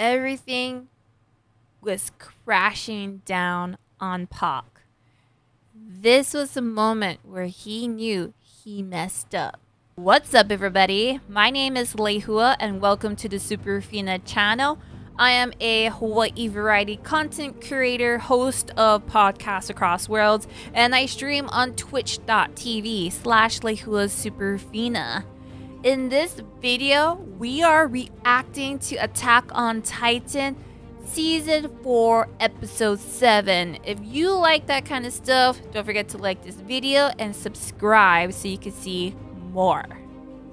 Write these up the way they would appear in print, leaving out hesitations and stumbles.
Everything was crashing down on Pac. This was the moment where he knew he messed up. What's up, everybody? My name is Lehua, and welcome to the Superfina channel. I am a Hawaii variety content creator, host of Podcast Across Worlds, and I stream on twitch.tv/LehuaSuperfina. In this video, we are reacting to Attack on Titan Season 4, Episode 7. If you like that kind of stuff, don't forget to like this video and subscribe so you can see more.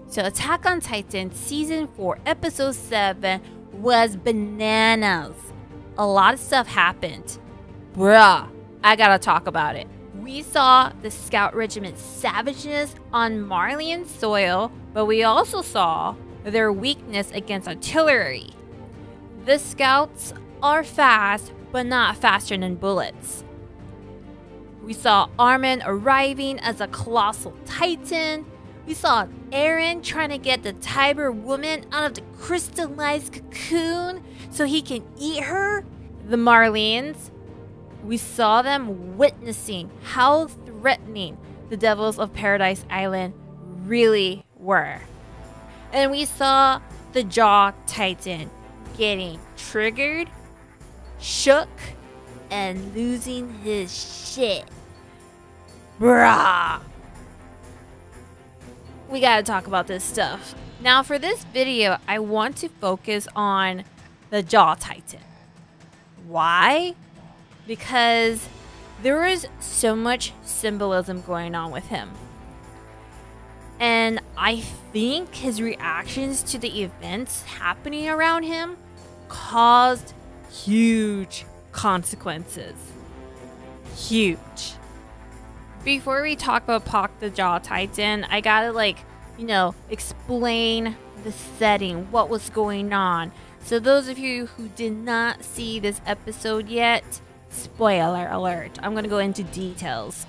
So Attack on Titan Season 4, Episode 7 was bananas. A lot of stuff happened. Bruh, I gotta talk about it. We saw the Scout Regiment's savageness on Marleyan soil, but we also saw their weakness against artillery. The Scouts are fast, but not faster than bullets. We saw Armin arriving as a Colossal Titan. We saw Eren trying to get the Tiber woman out of the crystallized cocoon so he can eat her. The Marleyans, we saw them witnessing how threatening the devils of Paradise Island really were. And we saw the Jaw Titan getting triggered, shook, and losing his shit. Bruh. We gotta talk about this stuff. Now for this video, I want to focus on the Jaw Titan. Why? Because there is so much symbolism going on with him. And I think his reactions to the events happening around him caused huge consequences. Huge. Before we talk about Pac the Jaw Titan, I gotta, like, you know, explain the setting, what was going on. So those of you who did not see this episode yet, spoiler alert. I'm gonna go into details.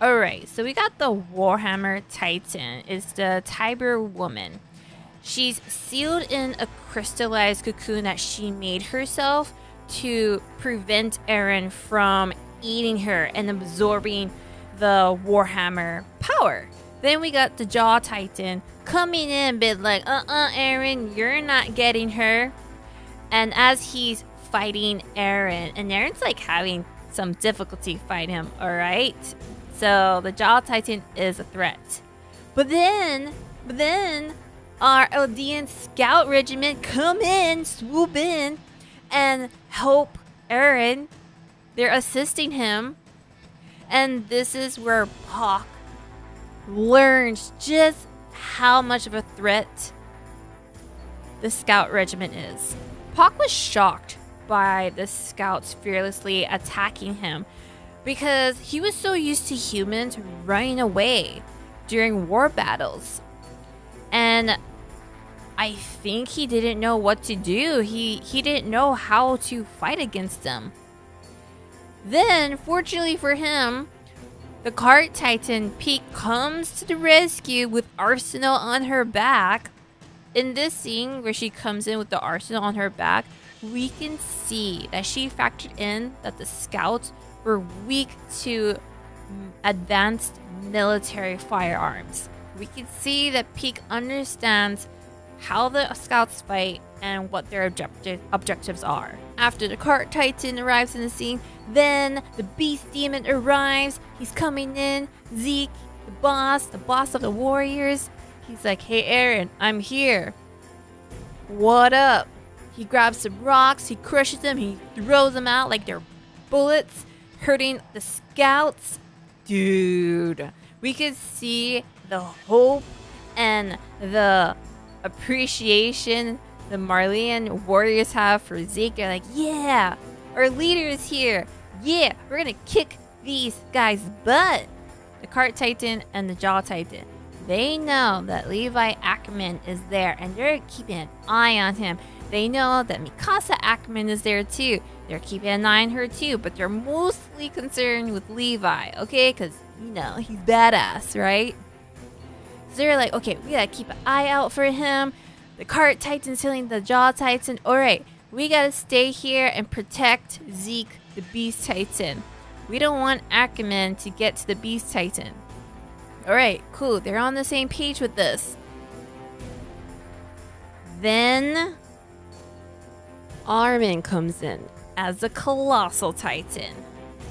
Alright, so we got the Warhammer Titan. It's the Tiber woman. She's sealed in a crystallized cocoon that she made herself to prevent Eren from eating her and absorbing the Warhammer power. Then we got the Jaw Titan coming in, being like, Eren, you're not getting her. And as he's fighting Eren, and Eren's like having some difficulty fighting him, alright? So the Jaw Titan is a threat. But then our Eldian Scout Regiment come in, swoop in, and help Eren. They're assisting him. And this is where Pac learns just how much of a threat the Scout Regiment is. Pac was shocked by the Scouts fearlessly attacking him because he was so used to humans running away during war battles. And I think he didn't know what to do. He didn't know how to fight against them. Then, fortunately for him, the Cart Titan Peak comes to the rescue with Arsenal on her back. In this scene where she comes in with the Arsenal on her back, we can see that she factored in that the Scouts were weak to advanced military firearms. We can see that Peak understands how the Scouts fight and what their objectives are. After the Cart Titan arrives in the scene, then the Beast Demon arrives. He's coming in. Zeke, the boss of the warriors, he's like, hey Eren, I'm here. What up? He grabs some rocks, he crushes them, he throws them out like they're bullets, hurting the Scouts. Dude, we could see the hope and the appreciation the Marleyan warriors have for Zeke. They're like, yeah, our leader is here. Yeah, we're gonna kick these guys' butt. The Cart Titan and the Jaw Titan, they know that Levi Ackerman is there and they're keeping an eye on him. They know that Mikasa Ackerman is there too. They're keeping an eye on her too, but they're mostly concerned with Levi, okay? Because, you know, he's badass, right? So they're like, okay, we gotta keep an eye out for him. The Cart Titan's healing the Jaw Titan. Alright, We gotta stay here and protect Zeke, the Beast Titan. We don't want Ackerman to get to the Beast Titan. Alright, cool. They're on the same page with this. Then Armin comes in as the Colossal Titan.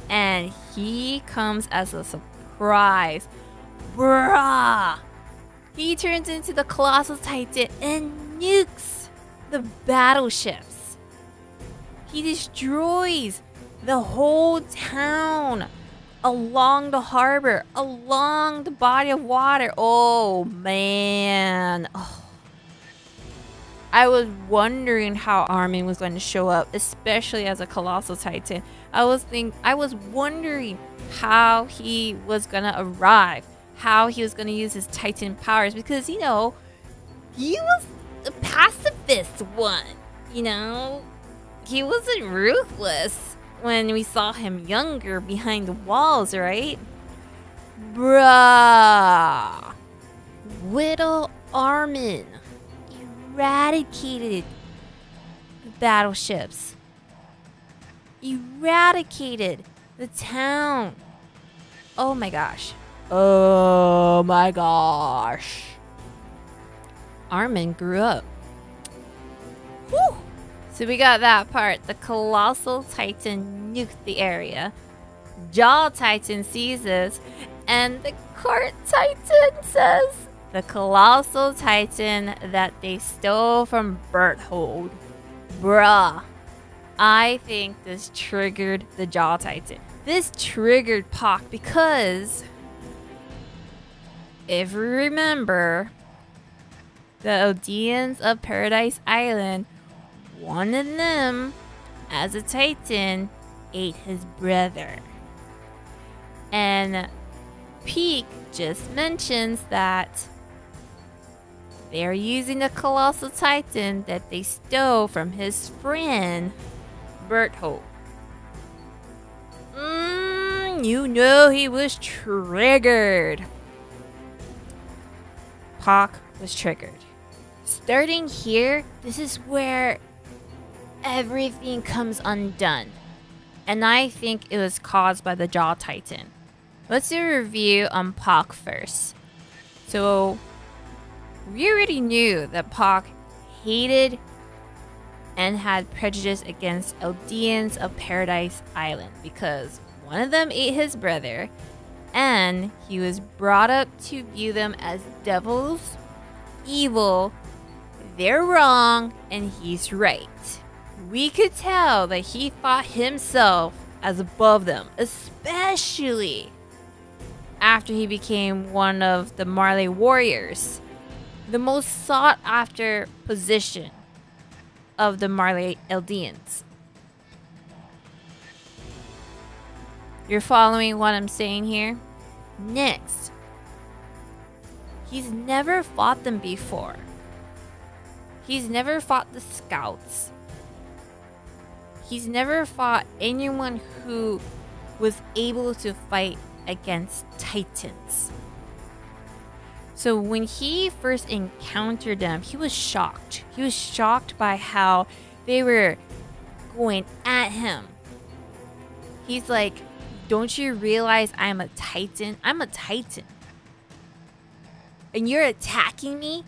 And he comes as a surprise. Bruh! He turns into the Colossal Titan and nukes the battleships. He destroys the whole town along the harbor, along the body of water. Oh, man. Oh. I was wondering how Armin was going to show up, especially as a Colossal Titan. I was wondering how he was going to arrive, how he was going to use his Titan powers, because, you know, he was the pacifist one, you know? He wasn't ruthless when we saw him younger behind the walls, right? Bruh. Little Armin eradicated the battleships, eradicated the town. Oh my gosh. Oh my gosh. Armin grew up. Whew. So we got that part. The Colossal Titan nuked the area. Jaw Titan sees this. And the Cart Titan says, the Colossal Titan that they stole from Bertholdt. Bruh. I think this triggered the Jaw Titan. This triggered Pac, because if you remember, the Eldians of Paradise Island, one of them, as a Titan, ate his brother. And Peak just mentions that they're using the Colossal Titan that they stole from his friend, Bertholdt. You know he was triggered. Pac was triggered. Starting here, this is where everything comes undone. And I think it was caused by the Jaw Titan. Let's do a review on Pac first. So, we already knew that Pac hated and had prejudice against Eldians of Paradise Island, because one of them ate his brother, and he was brought up to view them as devils, evil, they're wrong, and he's right. We could tell that he thought himself as above them, especially after he became one of the Marley warriors, the most sought after position of the Marley Eldians. You're following what I'm saying here? Next, he's never fought them before. He's never fought the scouts. He's never fought anyone who was able to fight against Titans. So when he first encountered them, he was shocked. He was shocked by how they were going at him. He's like, don't you realize I'm a Titan? I'm a Titan. And you're attacking me?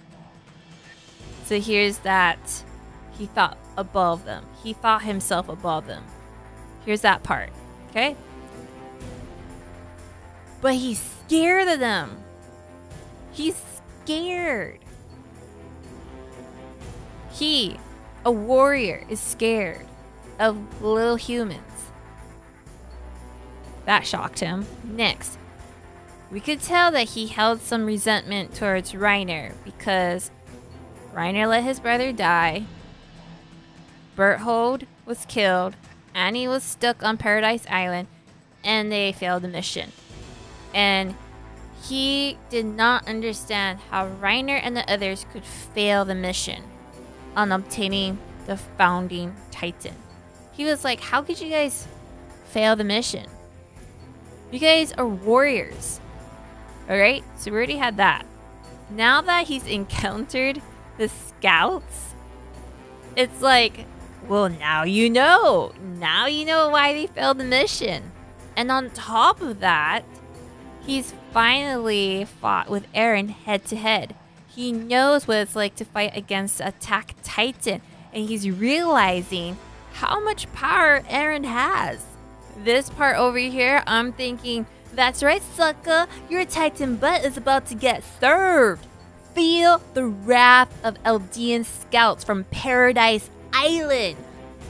So here's that. He thought above them. He thought himself above them. Here's that part. Okay? But he's scared of them. He's scared. He, a warrior, is scared of little humans. That shocked him. Next, we could tell that he held some resentment towards Reiner, because Reiner let his brother die. Bertholdt was killed. Annie was stuck on Paradise Island, and they failed the mission. And he did not understand how Reiner and the others could fail the mission on obtaining the founding Titan. He was like, how could you guys fail the mission? You guys are warriors. Alright, so we already had that. Now that he's encountered the scouts, it's like, Well, now you know. Now you know why they failed the mission. And on top of that, he's finally fought with Eren head to head. He knows what it's like to fight against Attack Titan, and he's realizing how much power Eren has. This part over here, I'm thinking, that's right, sucker, your Titan butt is about to get served. Feel the wrath of Eldian scouts from Paradise Island.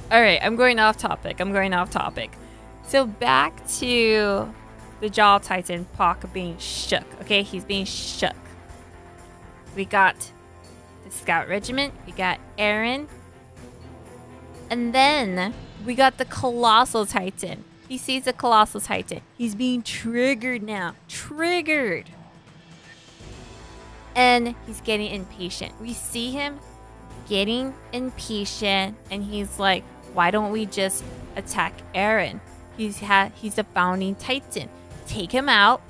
All right, I'm going off topic. So back to the Jaw Titan, Porco, being shook. Okay, he's being shook. We got the Scout Regiment. We got Eren. And then we got the Colossal Titan. He sees the Colossal Titan. He's being triggered now. Triggered. And he's getting impatient. We see him getting impatient. And he's like, why don't we just attack Eren? He's a founding Titan. Take him out.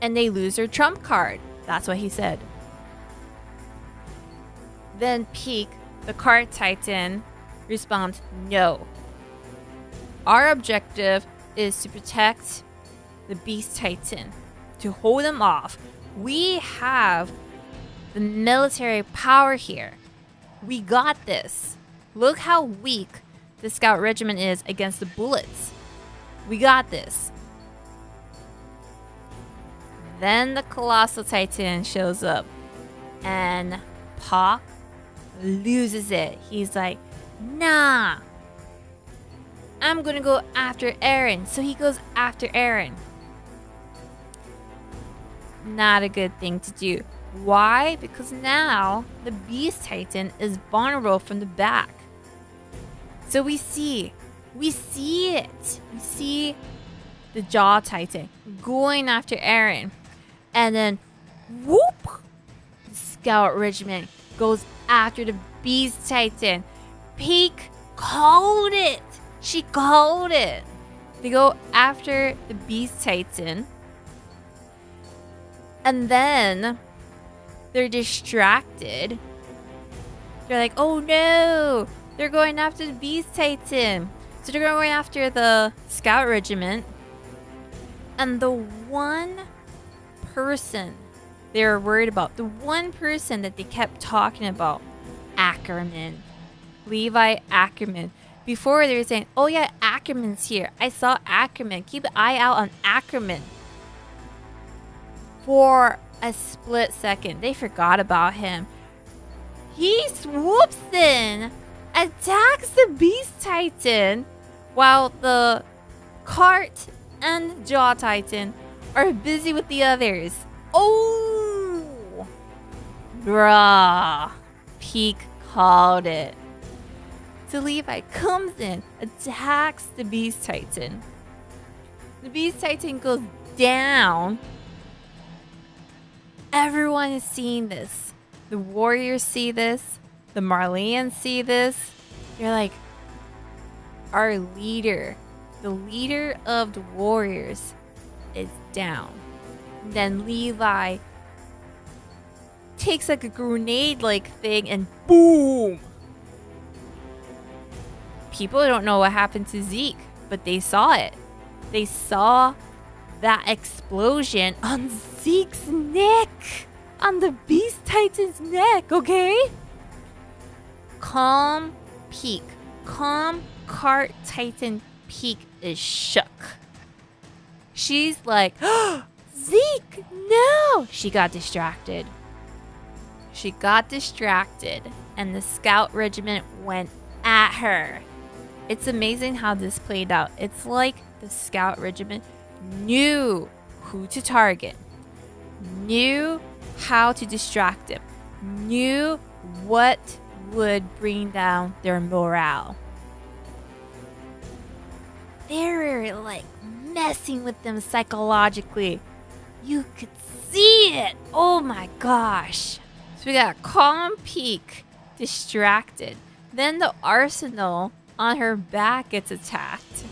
And they lose their trump card. That's what he said. Then Peak, the Cart Titan, responds, no. Our objective is to protect the Beast Titan, to hold him off. We have the military power here. We got this. Look how weak the Scout Regiment is against the bullets. We got this. Then the Colossal Titan shows up, and Porco loses it. He's like, nah, I'm gonna go after Eren. So he goes after Eren. Not a good thing to do. Why? Because now the Beast Titan is vulnerable from the back. So we see the Jaw Titan going after Eren, and then whoop, the Scout Regiment goes after the Beast Titan. Peak called it. She called it. They go after the Beast Titan. And then they're distracted. They're like, oh no, they're going after the Beast Titan. So they're going after the Scout Regiment. And the one person they were worried about, the one person that they kept talking about, Ackerman. Levi Ackerman. Before they were saying, oh yeah, Ackerman's here. I saw Ackerman. Keep an eye out on Ackerman. For a split second, they forgot about him. He swoops in, attacks the Beast Titan, while the Cart and Jaw Titan are busy with the others. Oh! Bruh. Peak called it. So Levi comes in, attacks the Beast Titan. The Beast Titan goes down. Everyone is seeing this. The warriors see this. The Marleyan see this. They're like, our leader, the leader of the warriors, is down. And then Levi takes like a grenade-like thing and boom! People don't know what happened to Zeke, but they saw it. They saw that explosion on Zeke's neck, on the Beast Titan's neck, okay? Calm Peak, calm Cart Titan. Peak is shook. She's like, oh, Zeke, no! She got distracted. And the Scout Regiment went at her. It's amazing how this played out. It's like the Scout Regiment knew who to target, knew how to distract them, knew what would bring down their morale. They're like messing with them psychologically. You could see it. Oh my gosh. So we got calm Peak, distracted. Then the arsenal on her back gets attacked.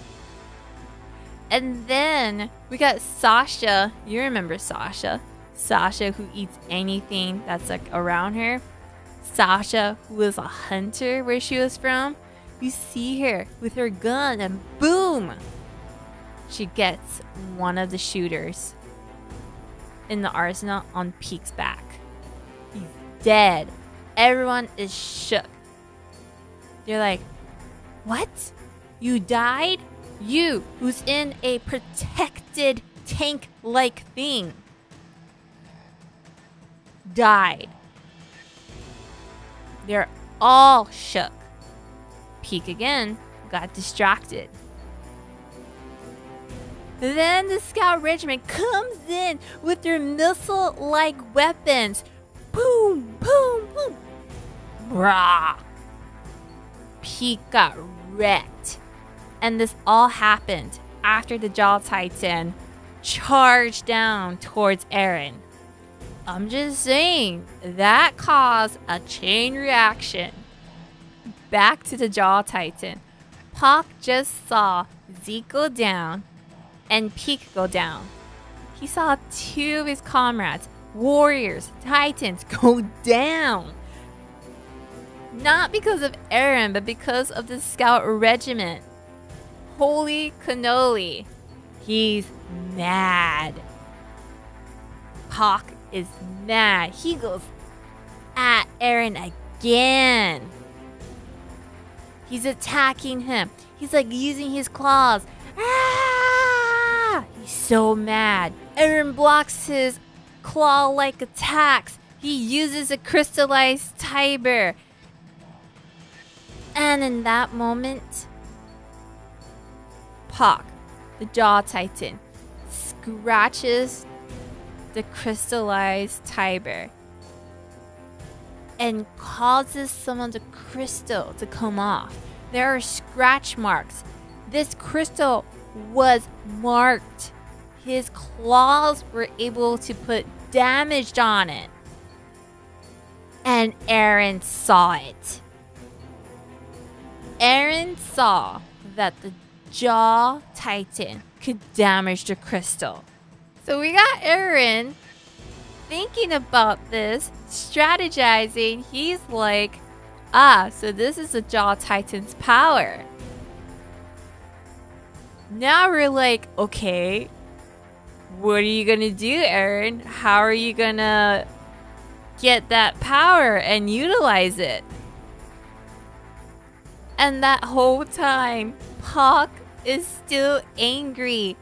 And then we got Sasha. You remember Sasha. Sasha, who eats anything that's like around her. Sasha, who was a hunter where she was from. You see her with her gun and boom! She gets one of the shooters in the arsenal on Peek's back. He's dead. Everyone is shook. They're like, what? You died? You, who's in a protected tank-like thing, died. They're all shook. Peek again got distracted. Then the scout regiment comes in with their missile-like weapons. Boom, boom, boom. Brah. Peek got wrecked. And this all happened after the Jaw Titan charged down towards Eren. I'm just saying, that caused a chain reaction. Back to the Jaw Titan. Pac just saw Zeke go down and Peek go down. He saw two of his comrades, warriors, titans, go down. Not because of Eren, but because of the scout regiment. Holy cannoli. He's mad. Pac is mad. He goes at Eren again. He's attacking him. He's like using his claws. Ah! He's so mad. Eren blocks his claw-like attacks. He uses a crystallized Tiber. And in that moment, Pac, the Jaw Titan, scratches the crystallized Tiber and causes some of the crystal to come off. There are scratch marks. This crystal was marked. His claws were able to put damage on it. And Eren saw it. Eren saw that the Jaw Titan could damage the crystal. So we got Eren thinking about this, strategizing. He's like, ah, so this is the Jaw Titan's power. Now we're like, okay, what are you gonna do, Eren? How are you gonna get that power and utilize it? And that whole time, Pac is still angry.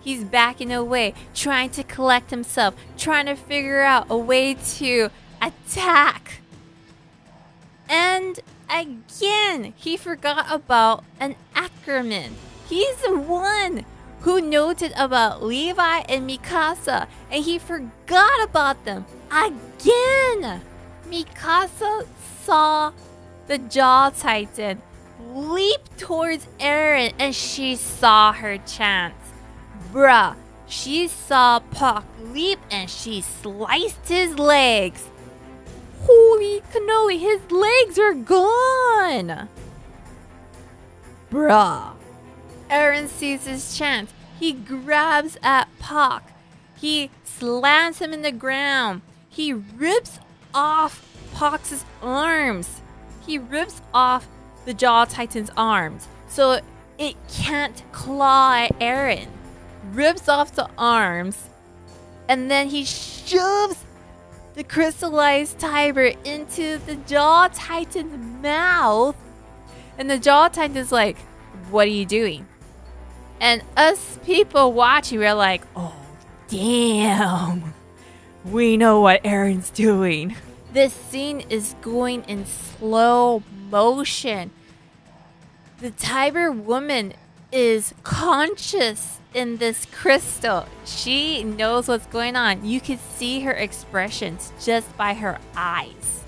He's backing away, trying to collect himself, trying to figure out a way to attack. And again, he forgot about an Ackerman. He's the one who noted about Levi and Mikasa, and he forgot about them again. Mikasa saw the Jaw Titan leap towards Eren, and she saw her chance. Bruh, she saw Pac leap and she sliced his legs. Holy cannoli, his legs are gone. Bruh. Eren sees his chance. He grabs at Pac. He slams him in the ground. He rips off Pac's arms. He rips off the Jaw Titan's arms so it can't claw at Eren. Rips off the arms, and then he shoves the crystallized Tiber into the Jaw Titan's mouth, and the Jaw Titan's like, what are you doing? And us people watching, we're like, oh damn, we know what Eren's doing. This scene is going in slow motion. The Tiber woman is conscious in this crystal. She knows what's going on. You can see her expressions just by her eyes.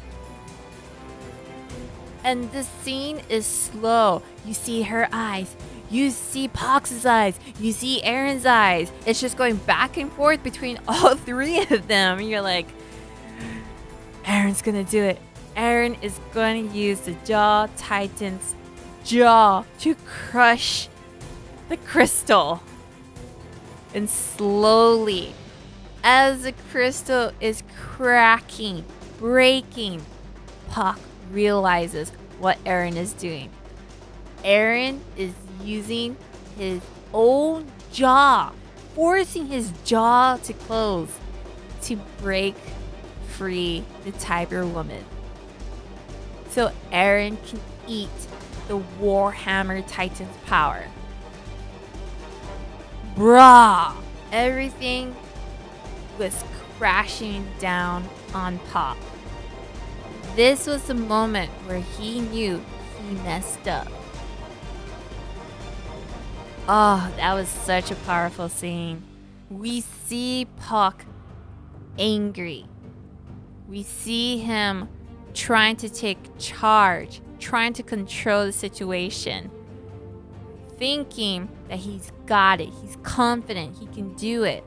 And the scene is slow. You see her eyes. You see Pac's eyes. You see Eren's eyes. It's just going back and forth between all three of them. And you're like, Eren's gonna do it. Eren is gonna use the Jaw Titan's jaw to crush the crystal. And slowly, as the crystal is cracking, breaking, Pac realizes what Eren is doing. Eren is using his own jaw, forcing his jaw to close to break free the Tiber woman, so Eren can eat the Warhammer Titan's power. Brah! Everything was crashing down on Pop. This was the moment where he knew he messed up. Oh, that was such a powerful scene. We see Puck angry. We see him trying to take charge, trying to control the situation, thinking that he's got it, he's confident, he can do it.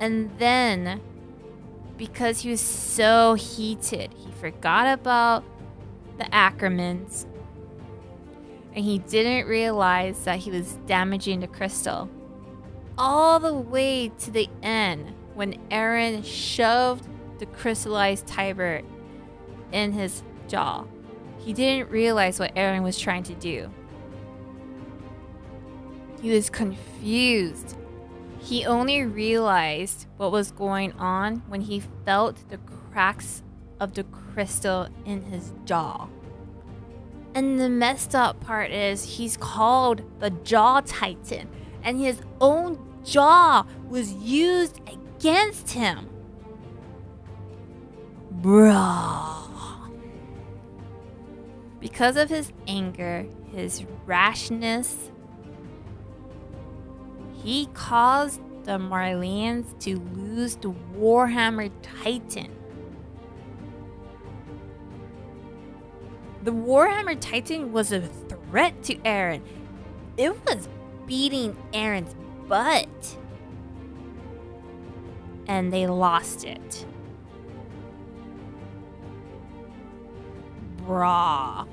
And then, because he was so heated, he forgot about the Ackermans, and he didn't realize that he was damaging the crystal. All the way to the end, when Eren shoved the crystallized Tiber in his jaw, he didn't realize what Eren was trying to do. He was confused. He only realized what was going on when he felt the cracks of the crystal in his jaw. And the messed up part is he's called the Jaw Titan, and his own jaw was used against him. Bruh. Because of his anger, his rashness, he caused the Marleyans to lose the Warhammer Titan. The Warhammer Titan was a threat to Eren. It was beating Eren's butt. And they lost it. Brah.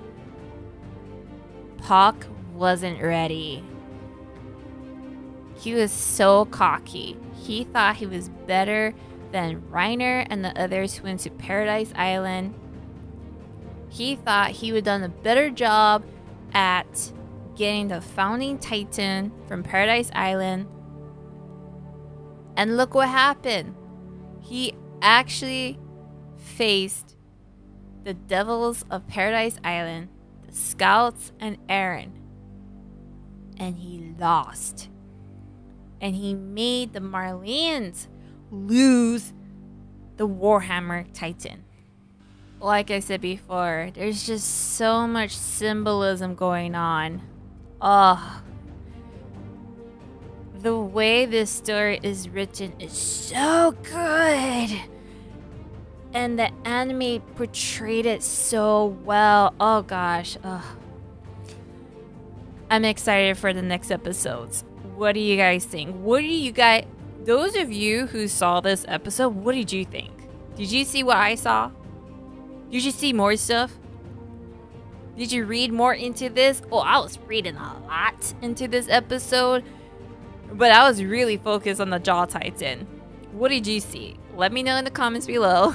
Puck wasn't ready. He was so cocky. He thought he was better than Reiner and the others who went to Paradise Island. He thought he would have done a better job at getting the founding Titan from Paradise Island. And look what happened. He actually faced the devils of Paradise Island, the Scouts, and Eren. And he lost. And he made the Marleyans lose the Warhammer Titan. Like I said before, there's just so much symbolism going on. Ugh. The way this story is written is so good. And the anime portrayed it so well. Oh gosh. Ugh. I'm excited for the next episodes. What do you guys think? What do you guys... Those of you who saw this episode, what did you think? Did you see what I saw? Did you see more stuff? Did you read more into this? Oh, I was reading a lot into this episode, but I was really focused on the Jaw Titan. What did you see? Let me know in the comments below.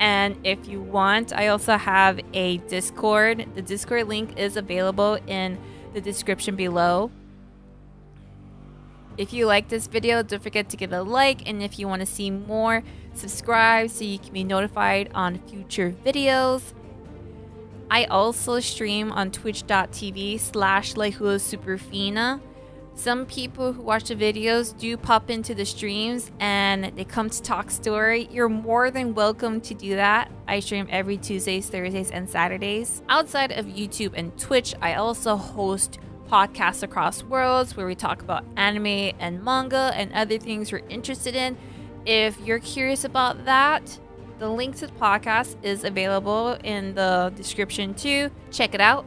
And if you want, I also have a Discord. The Discord link is available in the description below. If you like this video, don't forget to give it a like, and if you want to see more, subscribe so you can be notified on future videos. I also stream on twitch.tv/Lehua Superfina. Some people who watch the videos do pop into the streams and they come to talk story. You're more than welcome to do that. I stream every Tuesdays, Thursdays, and Saturdays. Outside of YouTube and Twitch, I also host Podcast Across Worlds, where we talk about anime and manga and other things we're interested in. If you're curious about that, the link to the podcast is available in the description too. Check it out.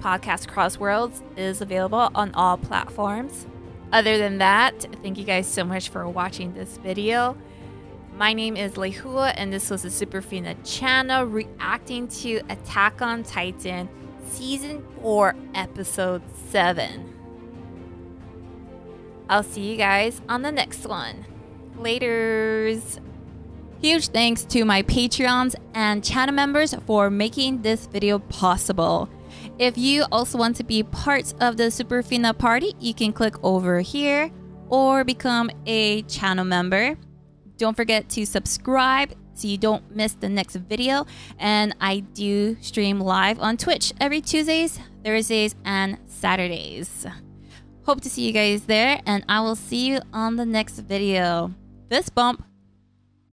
Podcast Across Worlds is available on all platforms. Other than that, thank you guys so much for watching this video. My name is Lehua, and this was the Superfina channel reacting to Attack on Titan Season 4, Episode 7. I'll see you guys on the next one. Laters! Huge thanks to my Patreons and channel members for making this video possible. If you also want to be part of the Superfina party, you can click over here or become a channel member. Don't forget to subscribe so you don't miss the next video. And I do stream live on Twitch every Tuesdays, Thursdays, and Saturdays. Hope to see you guys there, and I will see you on the next video. Fist bump.